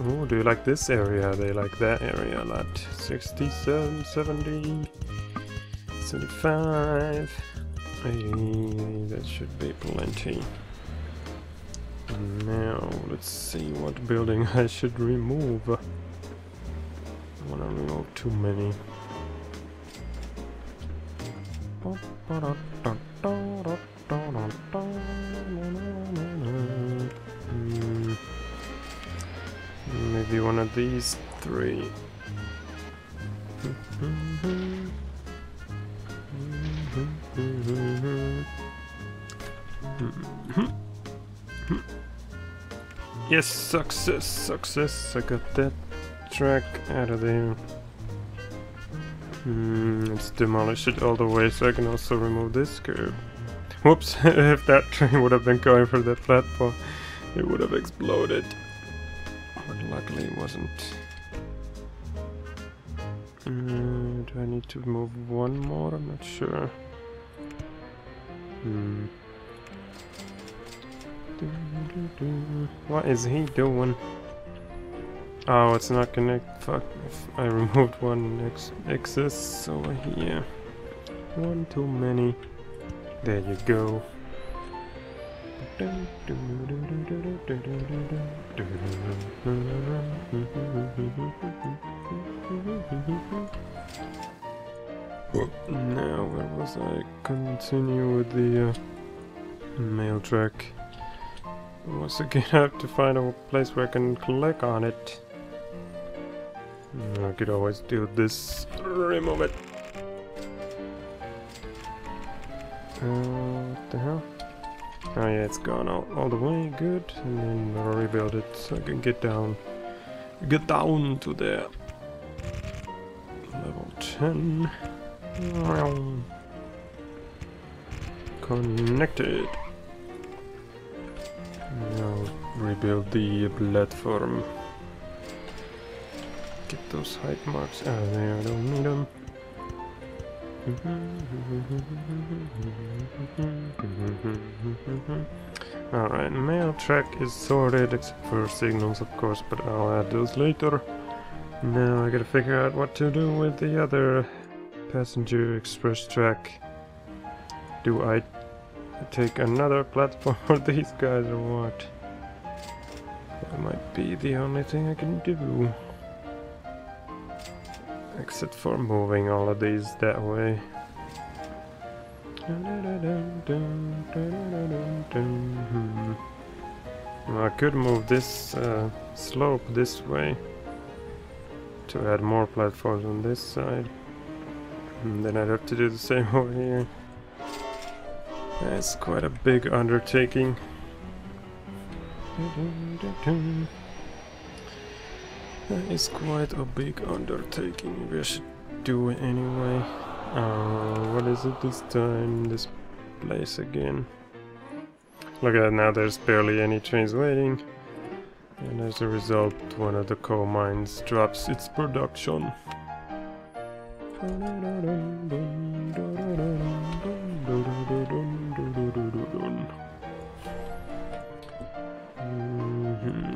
Oh, do you like this area? They like that area a lot. 67, 70, 75. That should be plenty. Now, let's see what building I should remove. I want to remove too many. Maybe one of these three. Yes, success, success. I got that track out of there. Let's demolish it all the way so I can also remove this curve. Whoops, if that train would have been going for that platform, it would have exploded. But luckily it wasn't. Do I need to move one more? I'm not sure. What is he doing? Oh, it's not connected. Fuck, if I removed one excess over here. One too many. There you go. Now, where was I? Continue with the mail track. Once again, I have to find a place where I can click on it. I could always do this. Remove it. What the hell? Oh yeah, it's gone all the way. Good. And then I'll rebuild it so I can get down. Get down to there. Level 10. Connected. Now rebuild the platform. Get those height marks out of there, I don't need them. Alright, mail track is sorted except for signals, of course, but I'll add those later. Now I gotta figure out what to do with the other passenger express track. Do I take another platform for these guys or what? That might be the only thing I can do. Except for moving all of these that way. Well, I could move this slope this way to add more platforms on this side. And then I'd have to do the same over here. That's quite a big undertaking. That is quite a big undertaking. Maybe I should do it anyway. What is it this time? This place again. Look at that now, there's barely any trains waiting. And as a result, one of the coal mines drops its production.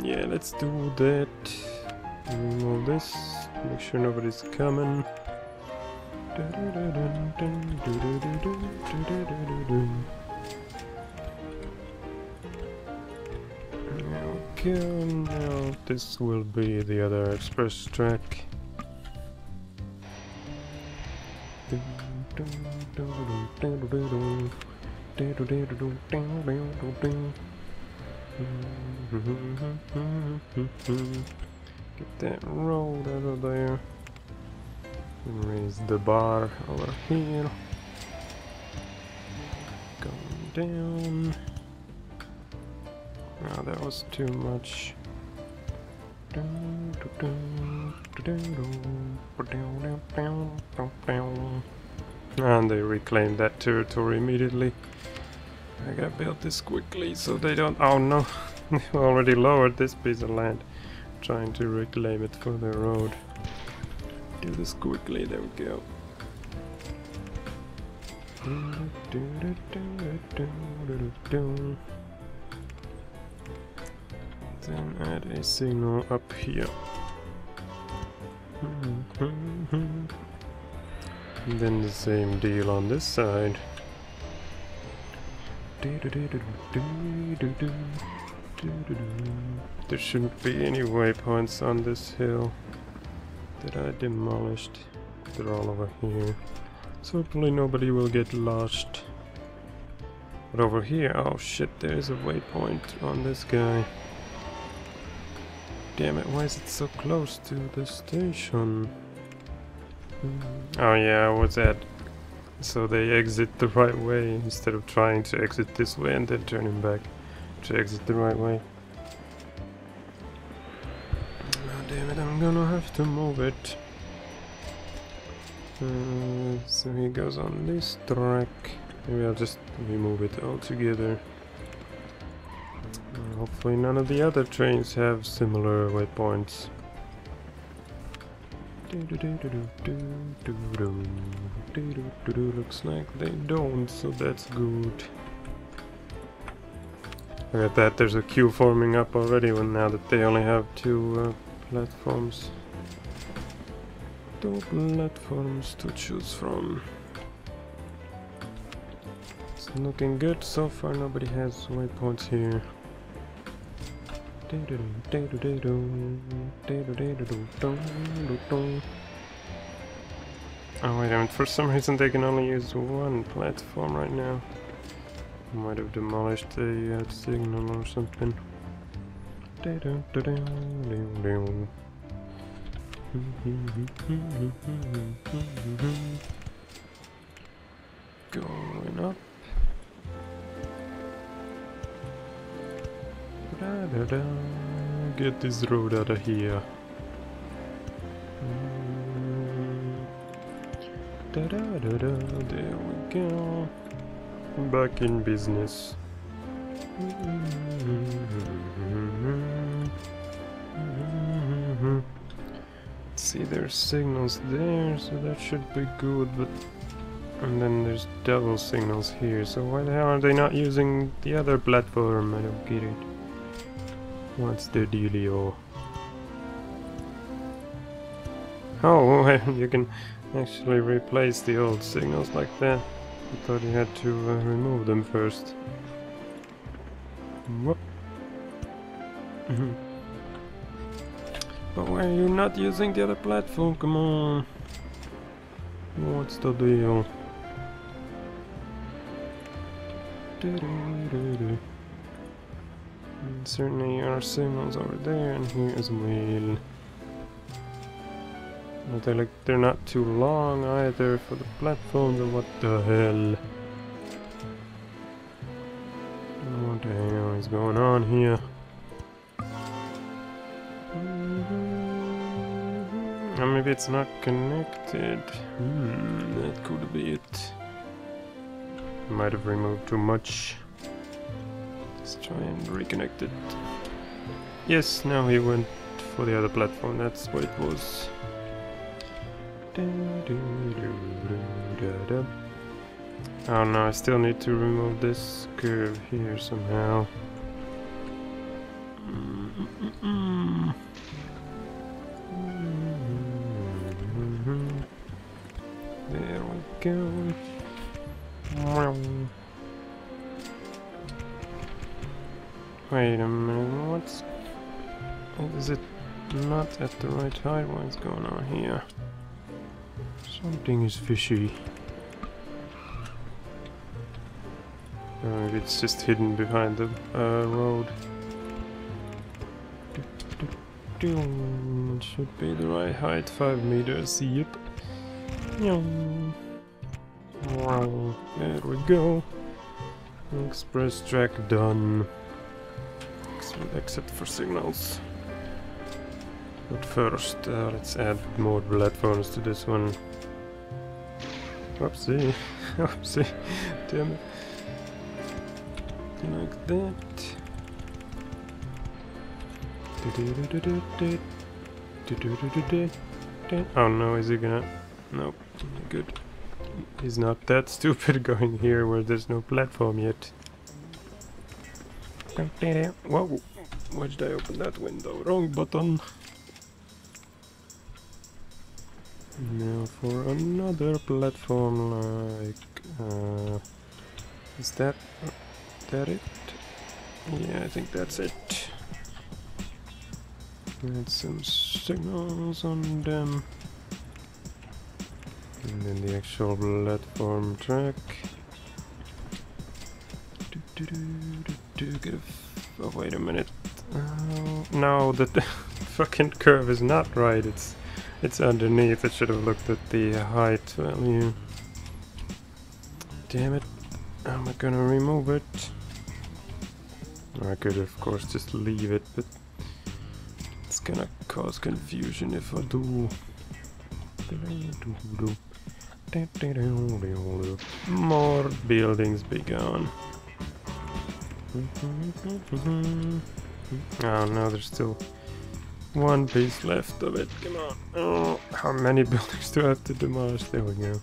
Yeah, let's do that. Remove this, make sure nobody's coming. Okay, now this will be the other express track. Get that rolled out of there. Raise the bar over here. Going down. Oh, that was too much. And they reclaimed that territory immediately. I gotta build this quickly so they don't. Oh no! They've already lowered this piece of land. Trying to reclaim it for the road. Do this quickly, there we go. then add a signal up here. And then the same deal on this side. There shouldn't be any waypoints on this hill that I demolished. They're all over here. So hopefully nobody will get lost. But over here, oh shit, there is a waypoint on this guy. Damn it, why is it so close to the station? Oh yeah, what's that? So they exit the right way instead of trying to exit this way and then turning back to exit the right way. Oh damn it, I'm gonna have to move it. So he goes on this track. Maybe I'll just remove it altogether. Hopefully none of the other trains have similar waypoints. Looks like they don't, so that's good. Look at that, there's a queue forming up already now that they only have two platforms. Two platforms to choose from. It's looking good so far, nobody has waypoints here. Oh wait a minute, for some reason they can only use one platform right now. Might have demolished the signal or something. Going up. Get this road out of here. There we go. Back in business. See, there's signals there, so that should be good, but... And then there's double signals here, so why the hell are they not using the other platform? I don't get it. What's the dealio? Oh, well, you can actually replace the old signals like that. I thought you had to remove them first. Whoop. But why are you not using the other platform? Come on. What's the deal? Certainly our signals over there and here as well. But they're not too long either for the platforms, or what the hell? What the hell is going on here? Or maybe it's not connected. That could be it. Might have removed too much. Let's try and reconnect it. Yes, now he went for the other platform, that's what it was. Oh no, I still need to remove this curve here somehow. There we go. Wait a minute, what is it not at the right height? What's going on here? Something is fishy. Maybe it's just hidden behind the road. It should be the right height, 5 meters, yep. There we go. Express track done. Except for signals. But first, let's add more platforms to this one. Oopsie, oopsie, damn it. Like that. Oh no, is he gonna... Nope, good. He's not that stupid going here where there's no platform yet. Whoa. Why did I open that window? Wrong button. Now for another platform like... is that it? Yeah, I think that's it. Add some signals on them. And then the actual platform track. Oh, wait a minute. No, the fucking curve is not right. It's underneath. I should have looked at the height value. Damn it. I'm not gonna remove it. I could, of course, just leave it, but it's gonna cause confusion if I do. More buildings be gone. Oh no, there's still one piece left of it. Come on. Oh, how many buildings do I have to demolish? There we go.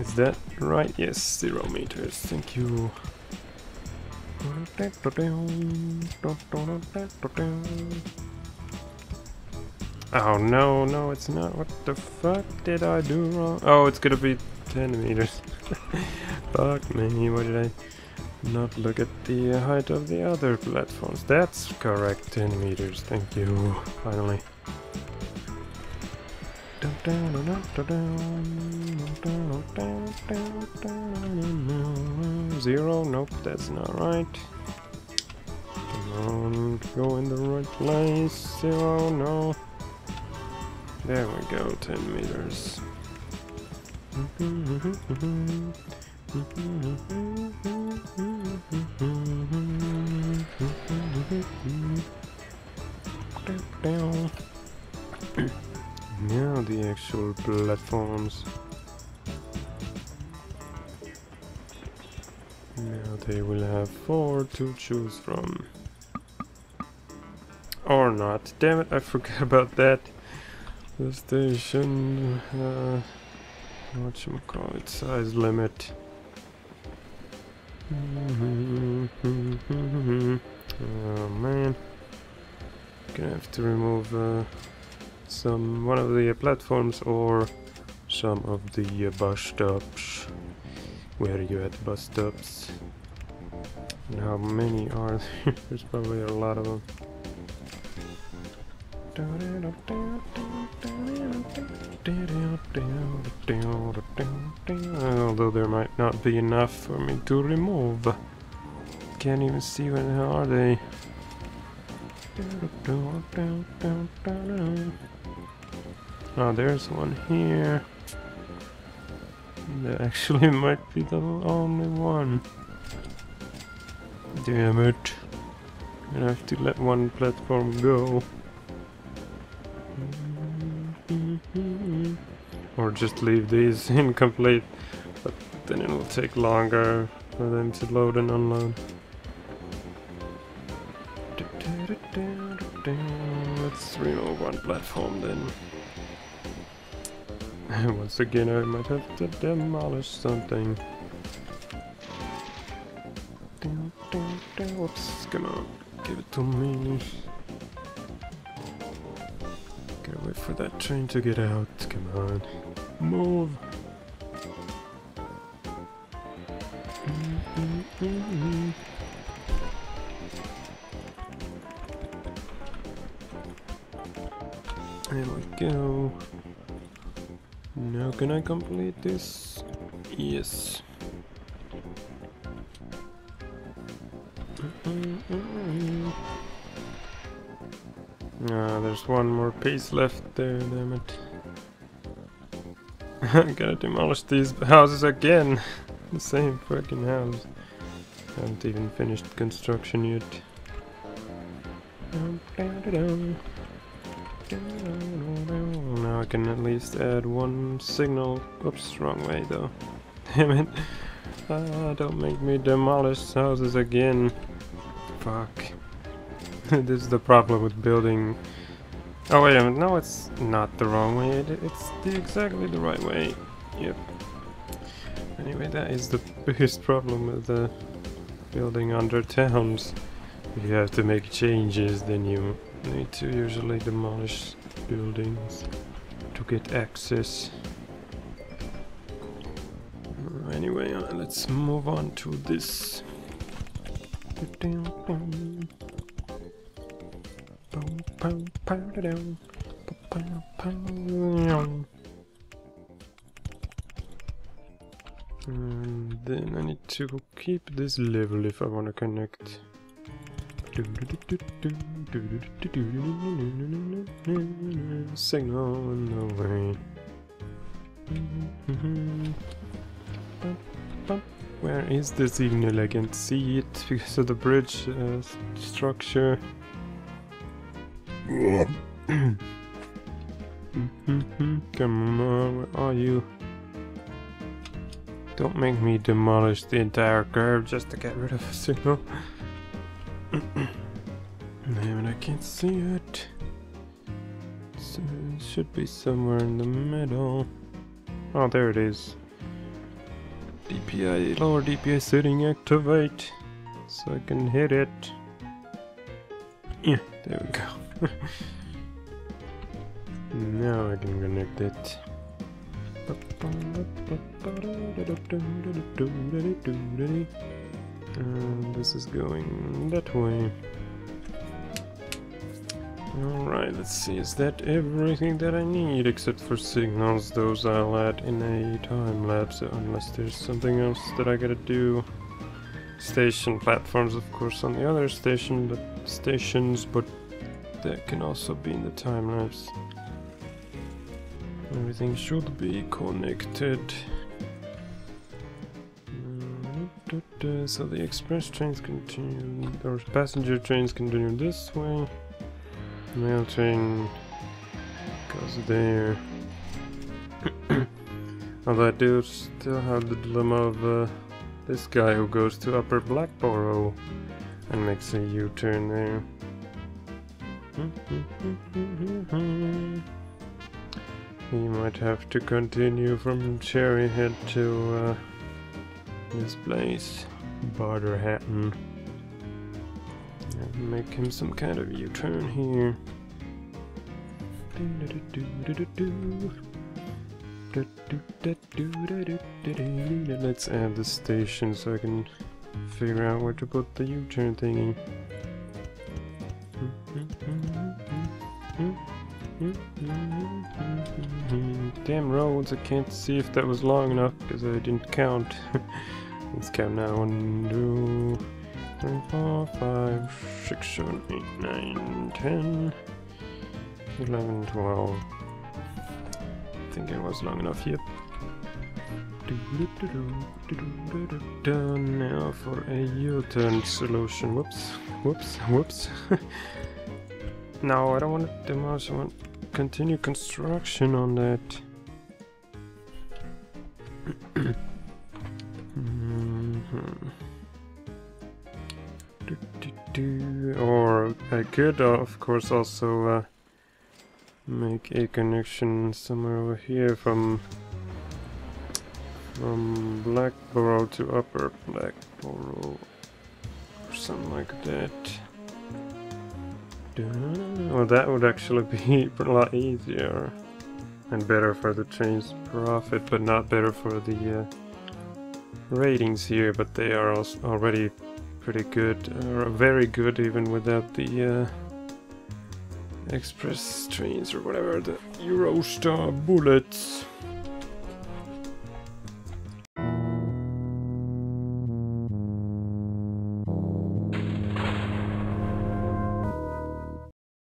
Is that right? Yes, 0 meters. Thank you. Oh no, no, it's not. What the fuck did I do wrong? Oh, it's gonna be 10 meters. Fuck me, why did I not look at the height of the other platforms? That's correct, 10 meters. Thank you, finally. Zero, nope, that's not right. Come on, go in the right place. Zero, no. There we go, 10 meters. Now the actual platforms. Now they will have 4 to choose from. Or not. Damn it, I forgot about that. The station, whatchamacallit, size limit. Oh man, gonna have to remove one of the platforms or some of the bus stops. Where are you at, bus stops? And how many are there? There's probably a lot of them. Although there might not be enough for me to remove. Can't even see where the hell are they. Oh, there's one here. That actually might be the only one. Damn it. I have to let one platform go. Or just leave these incomplete, but then it will take longer for them to load and unload. Let's remove one platform then. Once again, I might have to demolish something. Whoops, come on, give it to me. Gotta wait for that train to get out, come on. Move! There we go. Now can I complete this? Yes. There's one more piece left there, damn it. I'm gonna demolish these houses again. The same fucking house. Haven't even finished construction yet. Now I can at least add one signal. Oops, wrong way though. Damn it. Don't make me demolish houses again. Fuck. This is the problem with building. Oh wait a minute, no, it's not the wrong way, it's exactly the right way. Yep. Anyway, that is the biggest problem with the building under towns. If you have to make changes, then you need to usually demolish buildings to get access. Anyway, let's move on to this. And then I need to keep this level if I want to connect. Signal on the way. Where is the signal? I can't see it because of the bridge structure. Come on, where are you? Don't make me demolish the entire curve just to get rid of a signal. And I can't see it. So it should be somewhere in the middle. Oh, there it is. DPI, lower DPI setting activate. So I can hit it. Yeah, there we go. Now I can connect it. And this is going that way. Alright, let's see, is that everything that I need except for signals? Those I'll add in a time lapse unless there's something else that I gotta do. Station platforms, of course, on the other stations, but that can also be in the time lapse. Everything should be connected. So the express trains continue, or passenger trains continue this way. Mail train goes there. Although I do still have the dilemma of this guy who goes to Upper Blackborough and makes a U-turn there. He might have to continue from Cherry Head to this place, Barterhatton. Make him some kind of U-turn here. Let's add the station so I can figure out where to put the U-turn thingy. Damn roads, I can't see if that was long enough because I didn't count. Let's count now. 1, 2, 3, 4, 5, 6, 7, 8, 9, 10, 11, 12. I think it was long enough, yep. Done now for a U-turn solution. Whoops, whoops, whoops. No, I don't want to demolish, I want to continue construction on that. Or I could, of course, also make a connection somewhere over here from Blackborough to Upper Blackborough, or something like that. Well, that would actually be a lot easier and better for the train's profit, but not better for the ratings here. But they are also already pretty good, or very good, even without the express trains or whatever, the Eurostar bullets.